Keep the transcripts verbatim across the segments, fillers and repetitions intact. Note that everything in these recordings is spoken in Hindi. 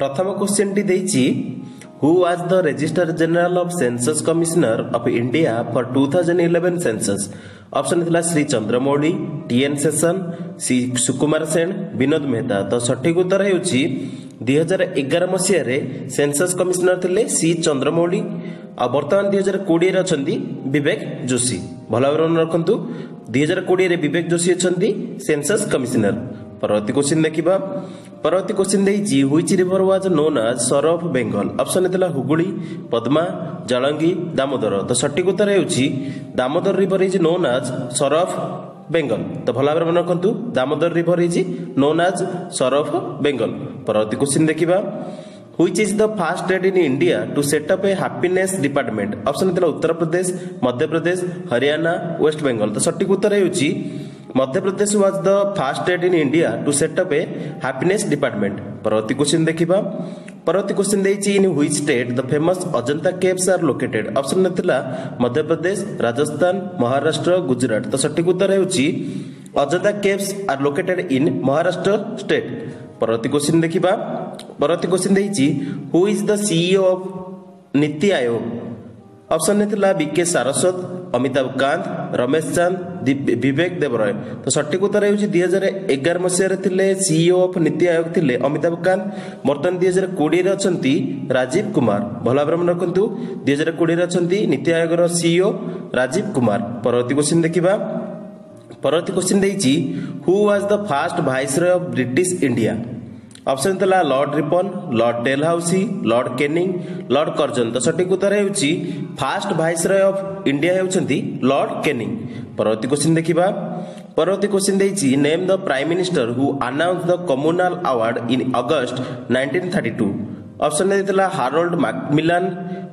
प्रथम क्वेश्चन टी देछि who was the registrar general of census commissioner of India for two thousand eleven census. Option थिला श्री चंद्रमौली टी एन सेशन, श्री सुकुमार सेन, विनोद मेहता। तो सठिक उत्तर हेउछि दो हज़ार ग्यारह मसिया रे सेंसस कमिश्नर थिले श्री चंद्रमौली आ वर्तमान दो हज़ार बीस रे अछंती विवेक जोशी। भला वरण रखंतु दो हज़ार बीस रे विवेक जोशी अछंती सेंसस कमिश्नर। परवर्ती क्वेश्चन देखिबा। परवर्ती क्वेश्चन देछि which river was known as sorrow of Bengal. Option थिला हुगली, पद्मा, जलंगी, दामोदर। तो सठिक उत्तर हेउछि Damodar river is known as sorrow of Bengal. तो भला भाव मन रखु Damodar river is known as sorrow of Bengal. परवर्ती क्वेश्चन देखिबा which is the first state in India to set up a happiness department. Option थिला उत्तर प्रदेश, मध्य प्रदेश, हरियाणा, वेस्ट बेंगल। तो सठिक उत्तर हेउछि Madhya Pradesh was the first state in India to set up a happiness department. परवर्ती क्वेश्चन देखिबा। परवर्ती क्वेश्चन देछि in which state the famous Ajanta caves are located. Option थिला मध्य प्रदेश, राजस्थान, महाराष्ट्र, गुजरात। तो सठिक उत्तर हेउछि Ajanta caves are located in Maharashtra state. परवर्ती क्वेश्चन देखिबा। परवर्ती क्वेश्चन देछि who is the CEO of नीति आयोग। ऑप्शन थिला बीके सारस्वत, अमिताभ कांत, रमेश चंद, विवेक देवराय। तो सठिक उत्तर हेउछि दो हज़ार ग्यारह मसिया रे थिले सीईओ ऑफ नीति आयोग थिले अमिताभ कांत, वर्तमान दो हज़ार बीस रे अछंती राजीव कुमार। भला ब्रह्मण रखंतु दो हज़ार बीस रे अछंती नीति आयोग रो सीईओ राजीव कुमार। परवर्ती क्वेश्चन देखिबा। परवर्ती क्वेश्चन देछि who was the first viceroy of British India. Option थिला Lord Ripon, Lord Dalhousie, Lord Canning, Lord Curzon. तो सठिक उत्तर हेउछि फर्स्ट वाइसरॉय ऑफ इंडिया हेउछंती लॉर्ड कैनिंग। परवर्ती क्वेश्चन देखिबा। परवर्ती क्वेश्चन देछि name the prime minister who announce the communal award in August nineteen thirty two. Option देथिला Harold Macmillan,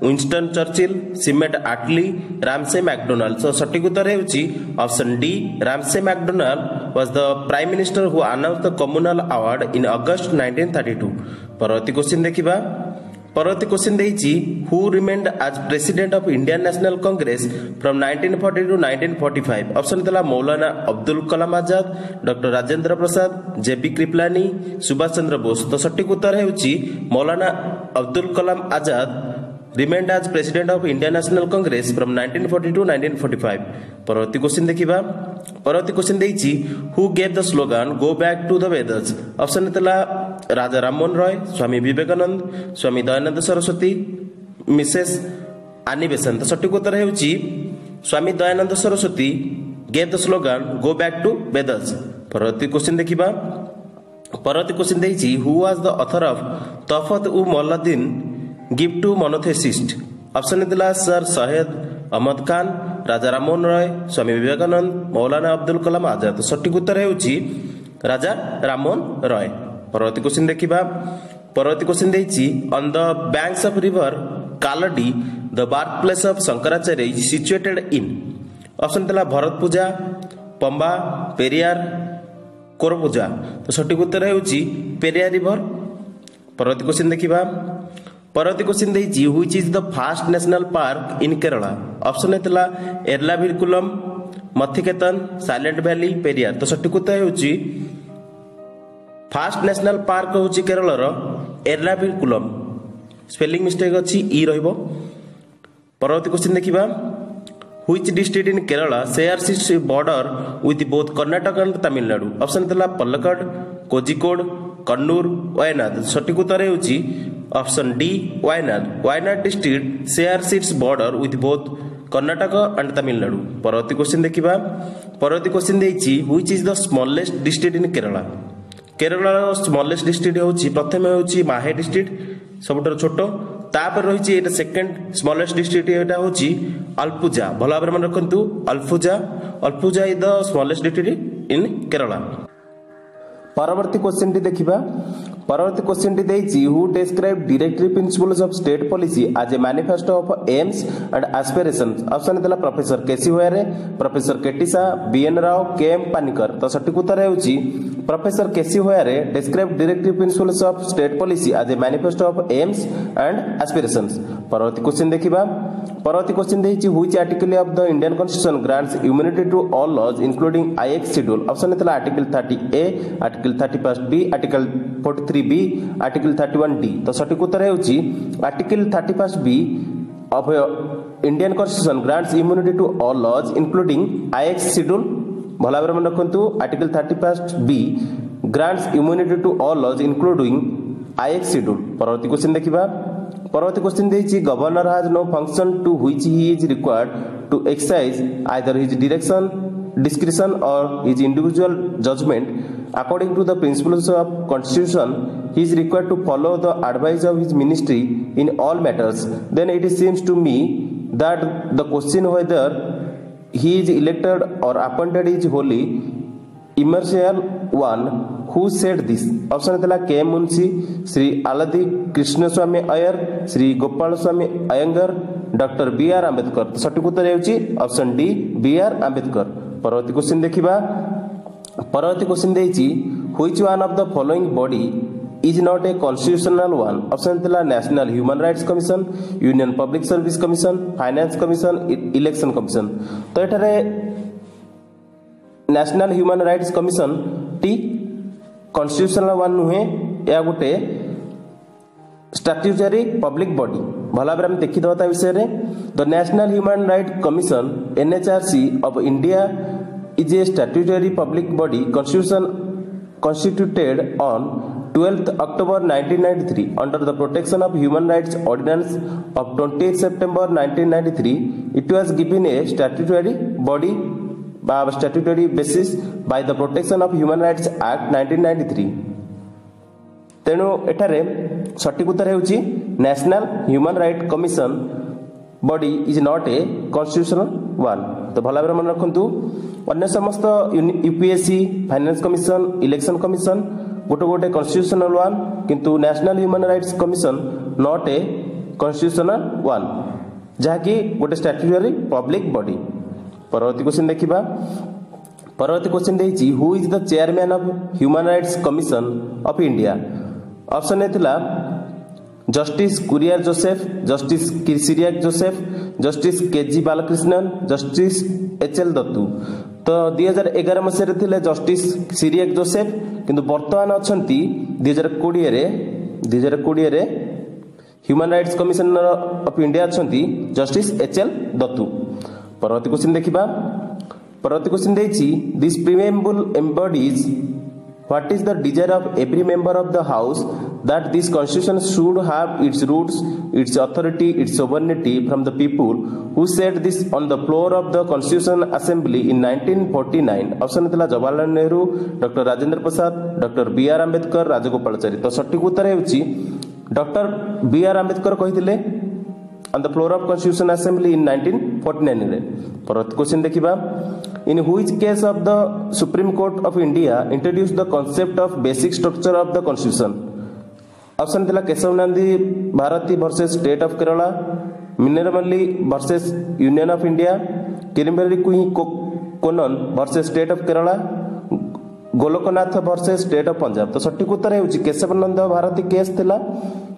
Winston Churchill, Clement Attlee, Ramsay MacDonald. So सठिक उत्तर हेउछि option D Ramsay MacDonald was the prime minister who announced the communal award in August nineteen thirty two. परवर्ती क्वेश्चन देखिबा। परवर्ती क्वेश्चन देछि who remained as president of Indian National Congress from nineteen forty to nineteen forty five. Option थिला Maulana Abdul Kalam Azad, doctor Rajendra Prasad, J P Kripalani, Subhash Chandra Bose. तो सठिक उत्तर हेउछि Maulana Abdul Kalam Azad remained as president of Indian National Congress from nineteen forty two to nineteen forty five. परवर्ती क्वेश्चन देखिबा। परवर्ती क्वेश्चन देछि who gave the slogan go back to the Vedas. Option थिला Raja Rammohan Roy, Swami Vivekananda, Swami Dayanand Saraswati, Mrs Annie Besant. तो सठिक उत्तर हेउछि Swami Dayanand Saraswati gave the slogan go back to Vedas. परवर्ती क्वेश्चन देखिबा। परवर्ती क्वेश्चन देछि who was the author of Tuhfat ul Muwahhidin गिव टू मोनोथेसिस्ट। ऑप्शन थिला सर सैयद अहमद खान, राजा राममोहन रॉय, स्वामी विवेकानंद, मौलाना अब्दुल कलाम आजाद। सठिक उत्तर हेउछि राजा राममोहन रॉय। परवर्ती क्वेश्चन देखिबा। परवर्ती क्वेश्चन देछि on the banks of river Kaladi the birth place of Shankaracharya is situated in. Option थिला भरतपूजा, पंबा, पेरियार, कोरपूजा। तो सठिक उत्तर हेउछि पेरियार रिवर। परवर्ती क्वेश्चन देखिबा। परवर्ती क्वेश्चन देछि which is the first national park in Kerala. Option थिला एर्लाविकुलम, मथिकेतन, साइलेंट वैली, पेरियार। तो सठिक उत्तर हेउछि फर्स्ट नेशनल पार्क होछि केरल रो एर्लाविकुलम। स्पेलिंग मिस्टेक अछि ई रहइबो। परवर्ती क्वेश्चन देखिबा which district in Kerala shares its border with both Karnataka and Tamil Nadu. Option थिला पलक्कड, कोझिकोड, कन्नूर, वायनाड। सठिक उत्तर हेउछि option D Wayanad. Wayanad district shares its border with both Karnataka and Tamil Nadu. परवर्ती क्वेश्चन देखिबा। परवर्ती क्वेश्चन देछि which is the smallest district in Kerala. Kerala रो स्मॉलेस्ट डिस्ट्रिक्ट होछि प्रथम होछि माहे डिस्ट्रिक्ट सबटर छोट, तापर रहिछि एटा सेकंड स्मॉलेस्ट डिस्ट्रिक्ट एटा होछि अलपुजा। भला भाबरे मन रखंतु Alappuzha. Alappuzha is the smallest district in Kerala. परवर्ती क्वेश्चन टी देखिबा। परवर्ती क्वेश्चन टी देछि who describe directive principles of state policy as a manifesto of aims and aspirations. Option देला professor K C Wheare, professor K T Shah, B N Rau, K M Panikkar. तो सठिक उत्तर हेउछि professor K C Wheare describe directive principles of state policy as a manifesto of aims and aspirations. परवर्ती क्वेश्चन देखिबा। Parvati, question is which article of the Indian Constitution grants immunity to all laws including I X schedule? Option is Article thirty A, Article thirty-one B, Article forty-three B, Article thirty-one D. तो सटीक उत्तर है Article thirty-one B of Indian Constitution grants immunity to all laws including I X schedule. भला भाव मन रखु article thirty first B grants immunity to all laws including I X schedule. परवर्ती क्वेश्चन देखा परवर्ती क्वेश्चन देखिए governor has no function to which he is required to exercise either his direction description or his individual judgement according to the principles of constitution he is required to follow the advice of his ministry in all matters then it seems to me that the question whether he is elected or appointed is wholly impartial one who said this. Option thela K Munshi, Sri Aladi Krishna Swami Iyer, Sri Gopal Swami Iyengar, Dr B R Ambedkar. तो सटीक उत्तर हेउची option D B R Ambedkar. परवर्ती क्वेश्चन देखिबा परवर्ती क्वेश्चन देइची which one of the following body is not a constitutional one. Option थला national human rights commission, union public service commission, finance commission, election commission. तो एठारे नेशनल ह्यूमन राइट्स कमिशन टी कॉन्स्टिट्यूशनल वन नुहे, या गोटे स्टैट्यूटरी पब्लिक बॉडी। भला भाव देखी दवा विषय में the national human right commission NHRC of India is a statutory public body constitution constituted on twelfth October nineteen ninety-three under the protection of human rights ordinance of twentieth September nineteen ninety-three. It was given a statutory body by statutory basis by the protection of human rights act nineteen ninety-three. तेणु एठारे सटीक उत्तर हेउची national human right commission body is not a constitutional one. तो भला भाव मन रखु अन्य समस्त UPSC finance commission election commission गोटे गोटे कॉन्स्टिट्यूशनल वन किंतु national human rights commission not a constitutional one जहाँकि गोटे स्टैट्यूटरी पब्लिक बॉडी। परवर्ती क्वेश्चन देखा परवर्ती क्वेश्चन देखिए who is the chairman of human rights commission of India. Option A थिला justice Kurian Joseph, justice Cyriac Joseph, justice के G Balakrishnan, justice H L Dattu. तो दुई हजार एगार मसीह थे जस्टिस सिरियाक जोसेफ किंतु बर्तमान अच्छा दुई हजार कोड़े दुई हजार कोड़े human rights commissioner of India अच्छा जस्टिस एच एल दत्तू। परवर्ती क्वेश्चन देखा परवर्ती क्वेश्चन देखिए this preamble embodies what is the desire of every member of the house that this constitution should have its roots, its authority, its sovereignty from the people who said this on the floor of the constitution assembly in nineteen forty-nine. Option thila Jawaharlal Nehru, Dr Rajendra Prasad, Dr B R Ambedkar, Rajagopalachari। तो सटीक उत्तर हेउची डॉक्टर बी आर आंबेडकर कहिथिले on the floor of constitution assembly in nineteen forty-nine रे। परवर्ती क्वेश्चन देखिबा in which case of the supreme court of India introduce the concept of basic structure of the constitution. Option दिला Kesavananda Bharati versus state of Kerala, Minerva Mills versus union of India, किरमबेरी कुई कोनन versus state of Kerala, Golaknath versus state of Punjab. तो सटीक उत्तर हेउची केशवानंद भारती केस थिला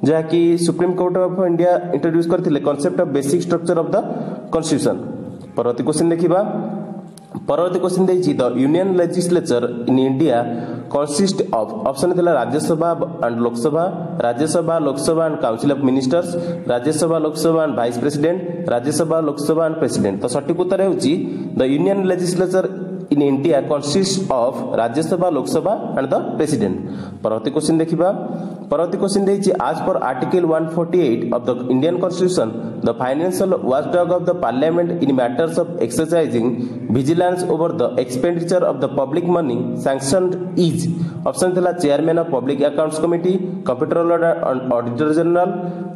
जहाँकि supreme court of India introduce करथिले concept of basic structure of the constitution. परवर्ती क्वेश्चन देखिबा परवर्ती क्वेश्चन देइछि the union legislature in India consist of. Option दिला Rajya Sabha and Lok Sabha, Rajya Sabha Lok Sabha and council of ministers, Rajya Sabha Lok Sabha and vice president, Rajya Sabha Lok Sabha and president. तो सटीक उत्तर हेउछि the union legislature in India consist of Rajya Sabha Lok Sabha and the president. परवर्ती क्वेश्चन देखिबा परवर्ती क्वेश्चन देइछि as per article one forty-eight of the Indian constitution the financial watchdog of the parliament in matters of exercising vigilance over the expenditure of the public money sanctioned is. Option थला chairman of public accounts committee, computer and auditor general,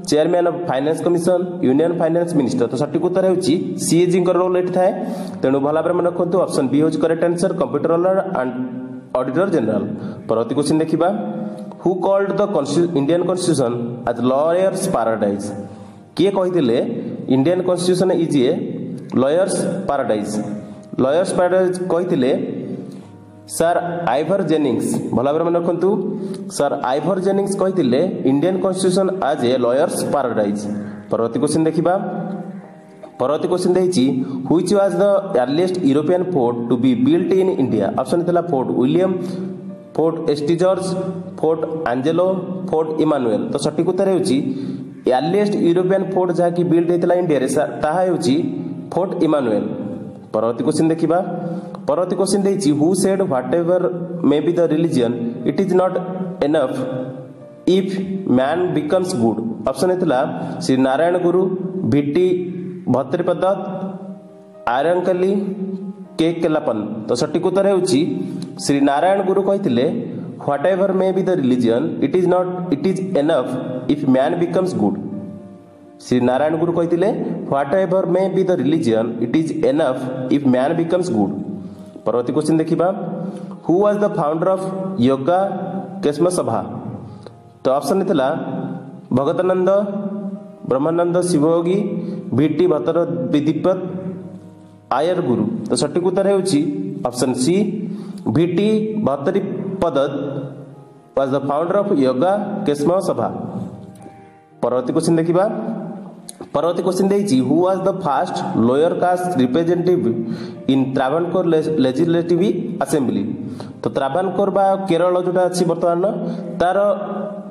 chairman of finance commission, union finance minister. तो सटीक उत्तर हेउची सीएजी कर रोल एट थाए। तेनु भला भाव मन रखंतु ऑप्शन बी हेउची correct answer computer and auditor general. परवर्ती क्वेश्चन देखिबा who called the Indian constitution as lawyers paradise. किए कहिदिले Indian constitution is a lawyers paradise. Lawyers paradise कहिदिले सर आइवर जेनिंग्स। भला भाव मन रखंतु सर आइवर जेनिंग्स कहिदिले Indian constitution as a lawyers paradise. परवर्ती क्वेश्चन देखिबा परवर्ती क्वेश्चन देइछि which was the earliest European fort to be built in India. Option थला fort William, fort ST George, fort Angelo, fort Emmanuel. तो सठिक उत्तर हेउछि अर्लीस्ट यूरोपियन फोर्ट जहा कि बिल्ट हेतला इंडिया रे ताहा हेउछि फोर्ट इमानुएल। परवर्ती क्वेश्चन देखिबा। परवर्ती क्वेश्चन देइछि who said what ever may be the religion it is not enough if man becomes good. Option हेतला श्री नारायण गुरु, भीटी भत्रीपद दत्त, आयरनकली, के केलापन। तो सठिक उत्तर हेउछि श्री नारायण गुरु कहितले what ever may be the religion it is not it is enough if man becomes good. Shri Narayana Guru कहितिले what ever may be the religion it is enough if man becomes good. परवर्ती क्वेश्चन देखिबा। Who was the founder of yoga Qeshm Sabha. तो ऑप्शन हेतला भगतानंद, ब्रह्मानंद शिवयोगी, भीटी भतर विधिपत, आयर गुरु। तो सठिक उत्तर हेउछि option C V T Bhattathiripad was the founder of yoga Qeshm Sabha. परवर्ती क्वेश्चन देखिबा। परवर्ती क्वेश्चन देइछि who was the first lower caste representative in Travancore legislative assembly. तो त्रावणकोर बा केरल जोटा अछि वर्तमान तार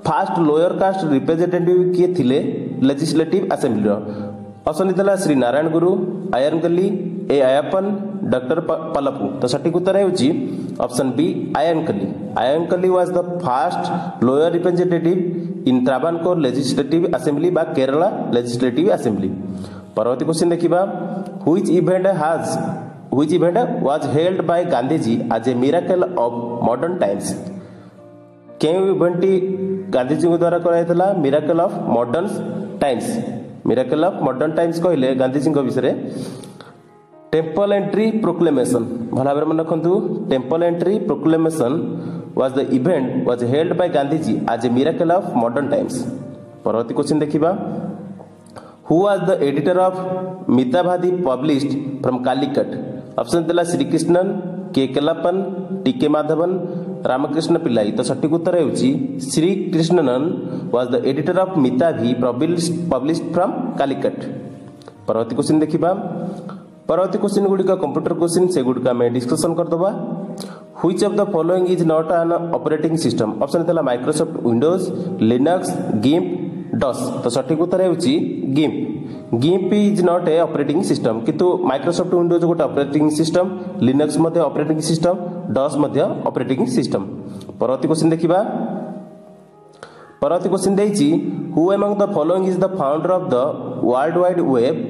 फास्ट लोअर कास्ट रिप्रेजेंटेटिव के थिले लेजिस्लेटिव असेंबली। ऑप्शन दिला श्री नारायण गुरु, आयरनकली, ए आयप्पन, डॉक्टर पलपू। तो सठिक उत्तर हेउछि option B Ayyankali. Ayyankali was the first lower representative in Travancore legislative assembly बा केरला लेजिस्लेटिव असेंबली। परवर्ती क्वेश्चन देखिबा। Which event has which event was held by Gandhiji as a miracle of modern times. केउ इवेंट गांधीजी द्वारा करायतला miracle of modern times. Miracle of modern times कहले गांधीजी विषय टेम्पल एंट्री प्रोक्लेमेशन भला भाव मन रखु। Temple entry proclamation was the event was held by Gandhiji as a miracle of modern times. परवर्ती क्वेश्चन देखिबा। Who was the editor of Mitavadi published from Calicut. Option दिला श्रीकृष्णन, के केलापन, टी के माधवन, रामकृष्ण पिल्लाई। तो सठिक उत्तर हेउछि Srikrishnan was the editor of Mitavadi published from Calicut. परवर्ती क्वेश्चन देखिबा। परवर्ती क्वेश्चन गुड़िका कंप्यूटर क्वेश्चन से गुड़िका में डिस्कसन करदबा। Which of the following is not an operating system. Option थला Microsoft Windows, Linux, GIMP, DOS. तो सठिक उत्तर हेउछि GIMP. GIMP is not a operating system किंतु माइक्रोसॉफ्ट विंडोज गोटे ऑपरेटिंग सिस्टम, लिनक्स मध्ये ऑपरेटिंग सिस्टम, डॉस मध्ये ऑपरेटिंग सिस्टम। परवर्ती क्वेश्चन देखिबा। परवर्ती क्वेश्चन देइछि who among the following is the founder of the world wide web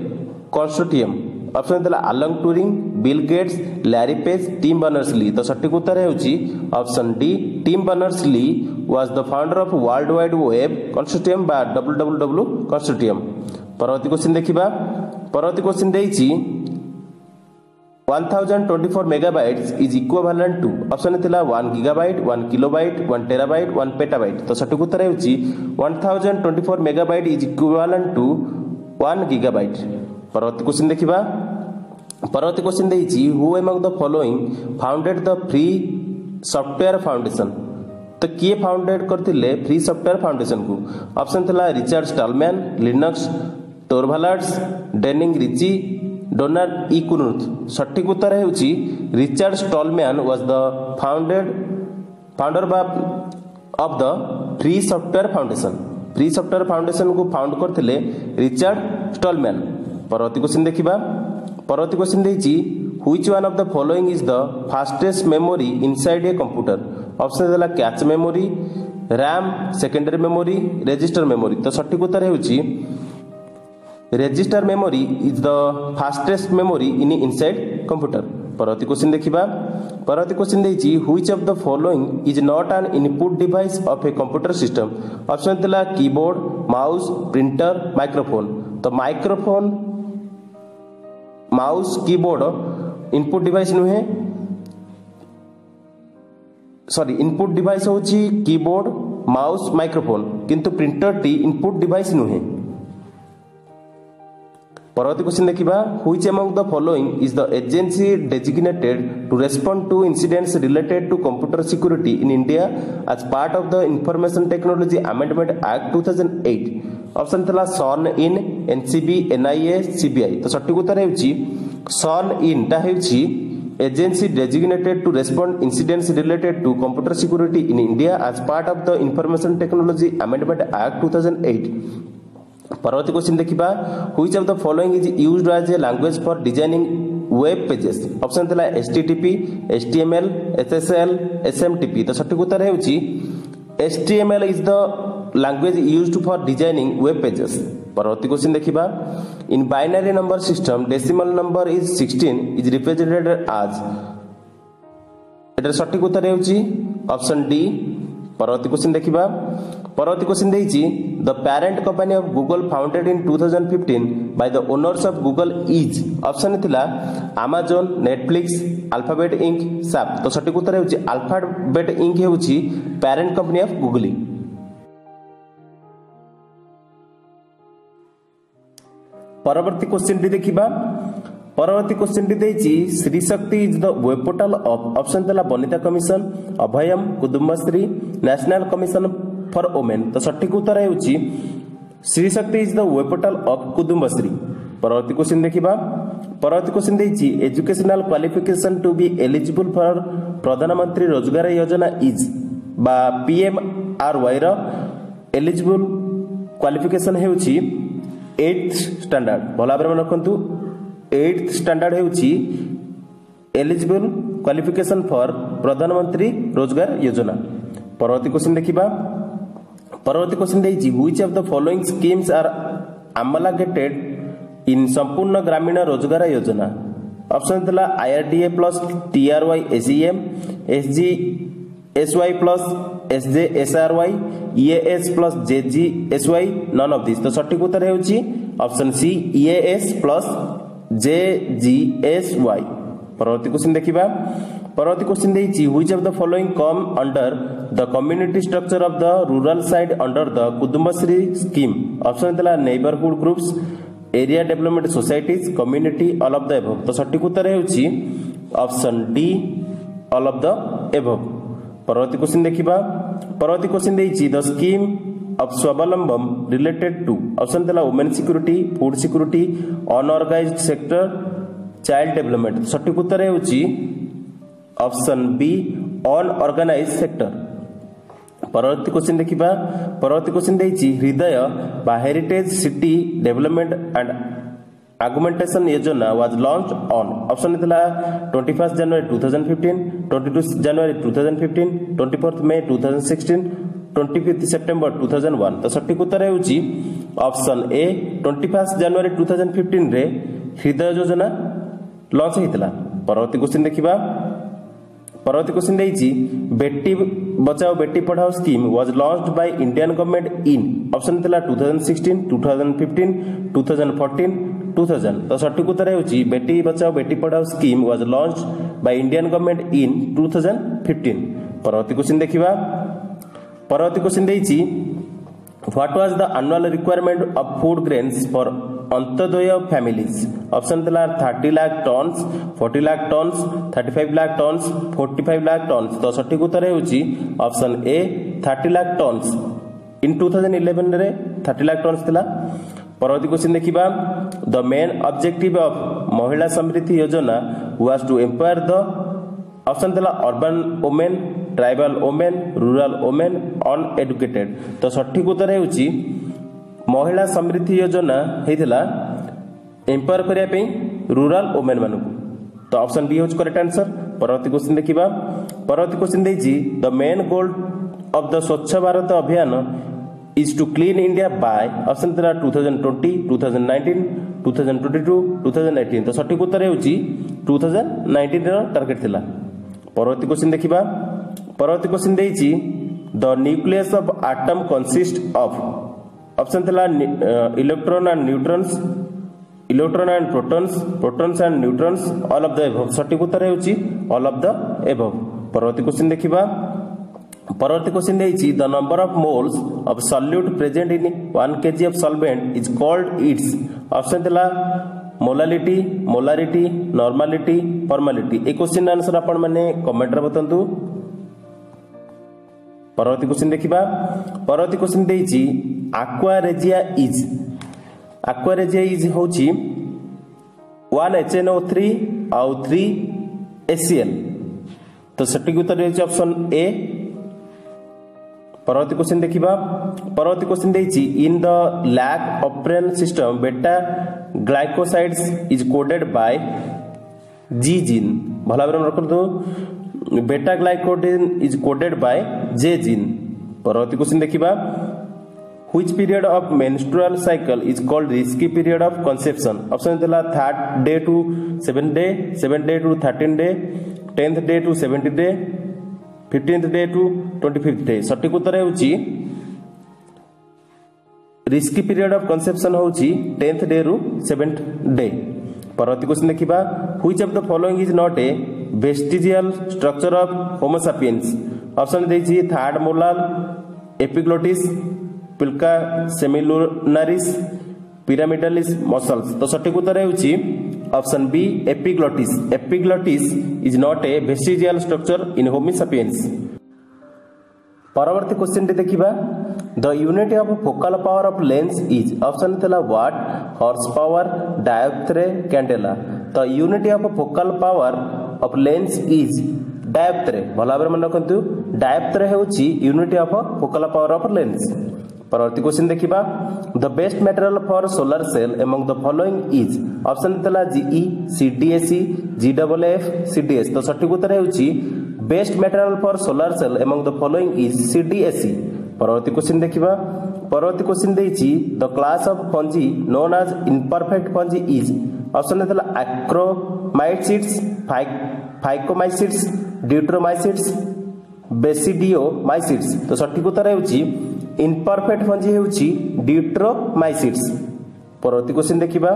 consortium. Option दिला Alan Turing, bill Gates, Larry Page, Tim Berners-Lee. तो सठिक उत्तर हेउछि option D Tim Berners-Lee was the founder of world wide web consortium बा डब्ल्यू डब्ल्यू डब्ल्यू कंसोर्टियम। परवर्ती क्वेश्चन देखिबा। परवर्ती क्वेश्चन देइछि one thousand twenty four megabytes is equivalent to. Option दिला one gigabyte, one kilobyte, one terabyte, one petabyte. तो सठिक उत्तर हेउछि one thousand twenty four megabyte is equivalent to one gigabyte. परवर्ती क्वेश्चन देखिबा। परवर्ती क्वेश्चन देइछि who among the following founded the free software foundation. तो किए फाउंडेड करथिले फ्री सॉफ्टवेयर फाउंडेशन को। ऑप्शन थला Richard Stallman, Linux, Torvalds, Dennis Ritchie, Donald E Knuth. सठिक उत्तर हेउछि Richard Stallman was the founded founder of the free software foundation. Free software foundation को फाउंड करथिले रिचर्ड स्टॉलमैन। परवर्ती क्वेश्चन देखिबा। परवर्ती क्वेश्चन देइछि which one of the following is the fastest memory inside a computer. Option देला cache memory, RAM, secondary memory, register memory. तो सठिक उत्तर हेउछि register memory is the fastest memory in inside computer. परवर्ती क्वेश्चन देखिबा। परवर्ती क्वेश्चन देइछि which of the following is not an input device of a computer system. Option देला कीबोर्ड, माउस, प्रिंटर, माइक्रोफोन। तो microphone, mouse, keyboard input device नुहे, सॉरी इनपुट डिवाइस होची कीबोर्ड, माउस, माइक्रोफोन किंतु प्रिंटर टी इनपुट डिवाइस नुहे। परवर्ती क्वेश्चन देखिबा। Which among the following is the agency designated to respond to incidents related to computer security in India as part of the information technology amendment act two thousand eight. Option थला CERT-In, NCB NIA CBI तो सठिक उत्तर हेउची सन इन ता हेउची agency designated to respond incidents related to computer security in India as part of the information technology amendment act two thousand eight. परवर्ती क्वेश्चन देखा which of the following is used as a language for designing web pages. Option था एचटीटीपी एचटीएमएल एसएसएल एसएमटीपी तो सठिक उत्तर है HTML is the language used for designing web pages. परवर्ती क्वेश्चन देखा in binary number system decimal number is sixteen is represented आज। एटा सठिक उत्तर है ऑप्शन डी। परवर्ती क्वेश्चन देखा परवर्ती क्वेश्चन देइछि the parent company of Google founded in two thousand fifteen by the owners of Google is. Option थिला Amazon Netflix Alphabet Inc S A P तो सठिक उत्तर हेउछि Alphabet Inc हेउछि पैरेंट कंपनी ऑफ गूगल। परवर्ती क्वेश्चन भी देखिबा परवर्ती क्वेश्चन टी देइछि Shri Shakti is the web portal of. Option थिला Vanitha commission Abhayam Kudumbashree national commission for women तो सठिक उत्तर है Shri Shakti is the web portal of Kudumbashree. परवर्ती क्वेश्चन देखिबा परवर्ती क्वेश्चन देइछि educational qualification to be eligible for प्रधानमंत्री रोजगार योजना इज बा पीएमआरवाई रो एलिजिबल क्वालिफिकेशन हेउछि एथ स्टैंडर्ड। भला भाबरे मन रखंतु एथ स्टैंडर्ड हेउछि एलिजिबल क्वालिफिकेशन फॉर प्रधानमंत्री रोजगार योजना। परवर्ती क्वेश्चन देखिबा परवर्ती क्वेश्चन देइछि which of the following schemes are amalgamated in Sampoorna Grameen Rozgar Yojana. Option थला IRDA plus टीआरवाई SEM SGSY plus SJSRY EAS plus JGSY none of this तो सठिक उत्तर हेउछि option C EAS plus JGSY. परवर्ती क्वेश्चन देखिबा परवर्ती क्वेश्चन देइछि which of the following come under the community structure of the rural side under the Kudumbashree scheme. Option थला neighbourhood groups area development societies community all of the above तो सठिक उत्तर हेउछि option D all of the above. परवर्ती क्वेश्चन देखिबा परवर्ती क्वेश्चन देइछि the scheme of Swavalamban related to. Option थला women security food security unorganised sector child development सठिक उत्तर हेउछि ऑप्शन बी अनऑर्गेनाइज्ड सेक्टर। परवर्ती क्वेश्चन देखिबा परवर्ती क्वेश्चन देइछि हृदय बा heritage city development and augmentation Yojana was launch on. Option थिला twenty first January two thousand fifteen twenty two January two thousand fifteen twenty fourth May two thousand sixteen twenty fifth September two thousand one तो सठिक उत्तर हेउछि option A twenty first January two thousand fifteen रे हृदय योजना लॉन्च हेतिला। परवर्ती क्वेश्चन देखिबा परवर्ती क्वेश्चन देइछि बेटी Bachao Beti Padhao scheme was launched by Indian government in. Option थिला two thousand sixteen two thousand fifteen two thousand fourteen two thousand तो सठिक उत्तर हेउछि Beti Bachao Beti Padhao scheme was launched by Indian government in two thousand fifteen. परवर्ती क्वेश्चन देखिबा परवर्ती क्वेश्चन देइछि what was the annual requirement of food grains for Antyodaya families. Option थला thirty lakh tons forty lakh tons thirty five lakh tons forty five lakh tons तो सठिक उत्तर हेउछि option A thirty lakh tons in two thousand eleven रे थर्टी लाख टन्स थला। परवर्ती क्वेश्चन देखिबा the main objective of Mahila Samriddhi Yojana was to empower the. Option थला urban women tribal women rural women uneducated तो सठिक उत्तर हेउछि महिला समृद्धि योजना हेतिला एम्पावर करिया पे रूरल वुमेन मानकु तो ऑप्शन बी होज करेक्ट आंसर। परवर्ती क्वेश्चन देखिबा परवर्ती क्वेश्चन देइछि the main goal of the Swachh Bharat Abhiyan is to clean India by. Option थला two thousand twenty two thousand nineteen two thousand twenty two two thousand eighteen तो सठिक उत्तर हेउछि टू थाउजेंड नाइंटीन रो टार्गेट थिला। परवर्ती क्वेश्चन देखिबा परवर्ती क्वेश्चन देइछि the nucleus of atom consist of. Option थला electron and neutrons electron and protons protons and neutrons all of the above सठिक उत्तर हेउछि ऑल ऑफ द एबव। परवर्ती क्वेश्चन देखिबा परवर्ती क्वेश्चन देइछि the number of moles of solute present in one KG of solvent is called its. Option थला मोलालिटी मोलारिटी नॉर्मालिटी फॉर्मालिटी ए क्वेश्चन आंसर आपण माने कमेंट रे बतंतु। परवर्ती क्वेश्चन देखिबा परवर्ती क्वेश्चन देइछि एक्वा रेजिया इज आक्वारेजेज होची one H N O three आउ थ्री एच सी एल। तो सटीक उत्तर होची ऑप्शन ए। परवर्ती क्वेश्चन देखिबा। परवर्ती क्वेश्चन देछि in the lac operon system beta glycosides is coded by G gene. भला बरन रख दो, beta ग्लाइकोडेन is coded by J gene. परवर्ती क्वेश्चन देखिबा which period of menstrual cycle is called risky period of conception। Option देला third day to seventh day, seventh day to thirteen day, tenth day to seventeen day, fifteenth day to twenty fifth day. सटीक उत्तर होची रिस्की पीरियड ऑफ कंसेप्शन होची टेंथ डे रु सेवेंथ डे। परवर्ती क्वेश्चन देखिबा which of the following is not a vestigial structure of Homo sapiens. Option देछि third molar, epiglottis, plica semilunaris, pyramidalis muscles. तो सटीक उत्तर होउची option B epiglottis. Epiglottis is not a vestigial structure in homo sapiens. परवर्ती क्वेश्चन दे देखिबा the unit of focal power of lens is. Option तला watt, horse power, dioptre, candela. तो unit of focal power of lens is dioptre. भलाबर मन रखंतु डायोप्ट्रे होउची unit of focal power of lens. परवर्ती क्वेश्चन देखिबा the best material for solar cell among the following is. Option तला जीई, सीडीएससी, जीडब्ल्यूएफ, सीडीएस। तो सटीक उत्तर हेउची best material for solar cell among the following is CDSC. परवर्ती क्वेश्चन देखिबा। परवर्ती क्वेश्चन देछि the class of fungi known as imperfect fungi is. Option तला एक्रोमाइसिट्स, फाइकोमाइसिट्स, ड्यूट्रोमाइसिट्स, बेसिडियोमाइसिट्स। तो सटीक उत्तर हेउची इनपरफेक्ट फंजी होउची ड्यूट्रोमाइसिट्स। परवर्ती क्वेश्चन देखिबा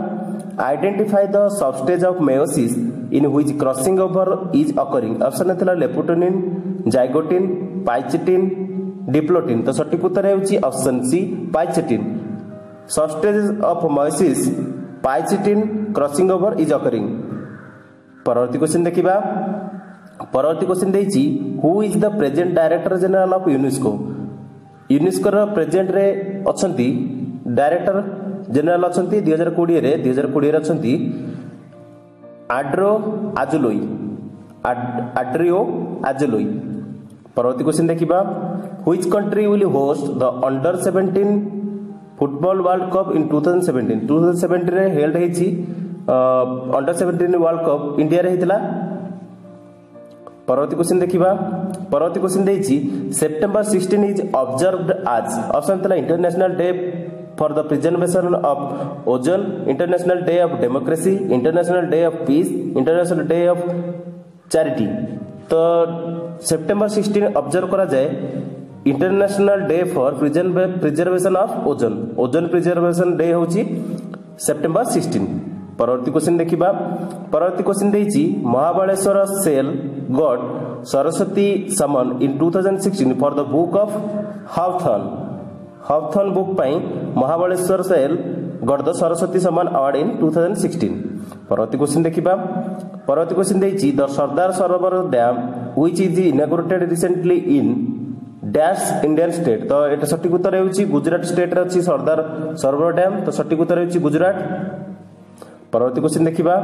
identify the substage of meiosis in which crossing over is occurring. Option थला लेपुटोनिन, जाइगोटिन, पाइचेटिन, डिप्लोटिन। तो सटीक उत्तर होउची option C pachytene. Substage of meiosis pachytene crossing over is occurring. परवर्ती क्वेश्चन देखिबा। परवर्ती क्वेश्चन देछि who is the present director general of UNESCO. UNESCO रा प्रेजेंट रे अछंती डायरेक्टर जनरल अछंती दो हज़ार बीस रे दो हज़ार बीस रे अछंती आड्रो आजुलोई, आड्रियो आजुलोई। परवर्ती क्वेश्चन देखिबा which country will host the under seventeen football world cup in two thousand seventeen. Two thousand seventeen रे हेल्ड हेछि under seventeen world cup India रे हेतिला। परवर्ती क्वेश्चन देखिबा। परवर्ती क्वेश्चन देछि सेप्टेम्बर सोलह इज ऑब्जर्व्ड आज। ऑप्शन तला international day for the preservation of ozone, international day of democracy, international day of peace, international day of charity. तो सेप्टेम्बर सोलह ऑब्जर्व करा जाए international day for preservation of ozone. Ozone preservation day होछि सेप्टेम्बर सोलह। परवर्ती क्वेश्चन देखिबा। परवर्ती क्वेश्चन देछि Mahabaleshwar Sail got Saraswati Samman in two thousand sixteen for the book of Hawthorne. Hawthorne book पई Mahabaleshwar Sail got the Saraswati Samman award in two thousand sixteen. परवर्ती क्वेश्चन देखिबा। परवर्ती क्वेश्चन देछि the Sardar Sarovar dam which is inaugurated recently in dash Indian state. तो एटा सटीक उत्तर हेउची गुजरात स्टेट रे अछि सरदार सरोवर डैम। तो सटीक उत्तर हेउची गुजरात। परवर्ती क्वेश्चन देखिबा।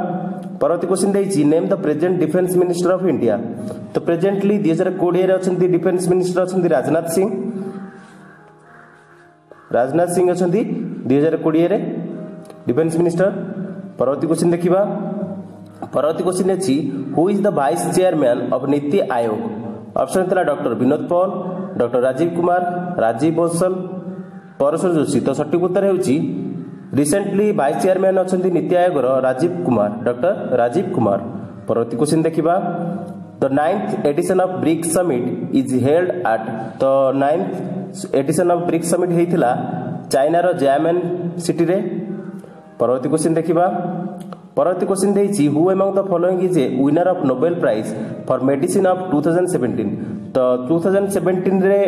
परवर्ती क्वेश्चन देछि name the present defence minister of India. तो प्रेजेंटली दो हज़ार बीस रे अछंती डिफेंस मिनिस्टर अछंती राजनाथ सिंह। राजनाथ सिंह अछंती दो हज़ार बीस रे डिफेंस मिनिस्टर। परवर्ती क्वेश्चन देखिबा। परवर्ती क्वेश्चन अछि who is the vice chairman of नीति आयोग। ऑप्शन तला डॉक्टर विनोद पॉल, डॉक्टर राजीव कुमार, राजीव बंसल, परशुराम जोशी। तो सटीक उत्तर हेउची रिसेंटली वाइस चेयरमैन अछंती नीति आयोग राजीव कुमार, डॉक्टर राजीव कुमार। परवर्ती क्वेश्चन देखिबा the ninth edition of BRIC summit is held at. तो ninth edition of BRIC summit हेतिला चाइना रो जामेन सिटी रे। परवर्ती क्वेश्चन देखिबा। परवर्ती क्वेश्चन देछि who among the following is a winner of Nobel prize for medicine of two thousand seventeen. तो टू थाउजेंड सेवेंटीन रे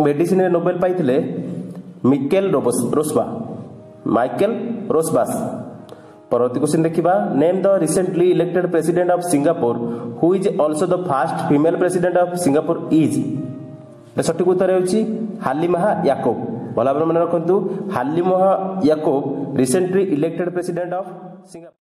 मेडिसिन रे नोबेल पाइथिले मिकेल रोसबा, माइकल रोसबास। परवर्ती क्वेश्चन देखिबा name the recently elected president of Singapore who is also the first female president of Singapore is. सटीक उत्तर हेउची हालिमा याकोब। भल भाव मने रखु हालिमा Yacob recently elected president of Singapore.